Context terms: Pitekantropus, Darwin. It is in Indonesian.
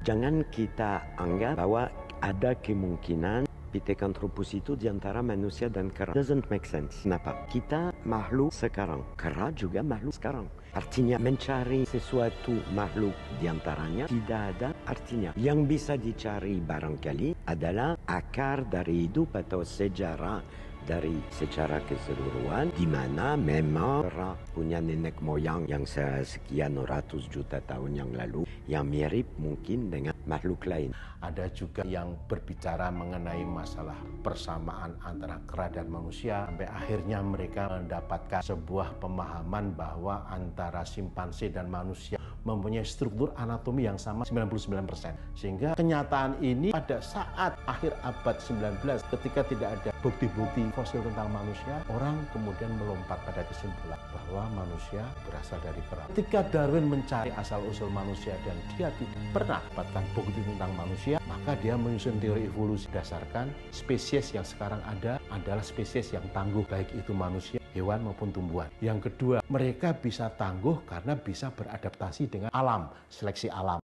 Jangan kita anggap bahwa ada kemungkinan Pitekantropus itu diantara manusia dan kera. Doesn't make sense. Kenapa? Kita makhluk sekarang, kera juga makhluk sekarang. Artinya mencari sesuatu makhluk diantaranya tidak ada artinya. Yang bisa dicari barangkali adalah akar dari hidup atau sejarah dari secara keseluruhan, di mana memang kera punya nenek moyang yang sekian ratus juta tahun yang lalu, yang mirip mungkin dengan makhluk lain. Ada juga yang berbicara mengenai masalah persamaan antara kera dan manusia, sampai akhirnya mereka mendapatkan sebuah pemahaman bahwa antara simpanse dan manusia mempunyai struktur anatomi yang sama 99%. Sehingga kenyataan ini pada saat akhir abad 19 ketika tidak ada bukti-bukti fosil tentang manusia, orang kemudian melompat pada kesimpulan bahwa manusia berasal dari kera. Ketika Darwin mencari asal-usul manusia dan dia tidak pernah dapatkan bukti tentang manusia, maka dia menyusun teori evolusi berdasarkan spesies yang sekarang ada adalah spesies yang tangguh, baik itu manusia, hewan maupun tumbuhan. Yang kedua, mereka bisa tangguh karena bisa beradaptasi dengan alam, seleksi alam.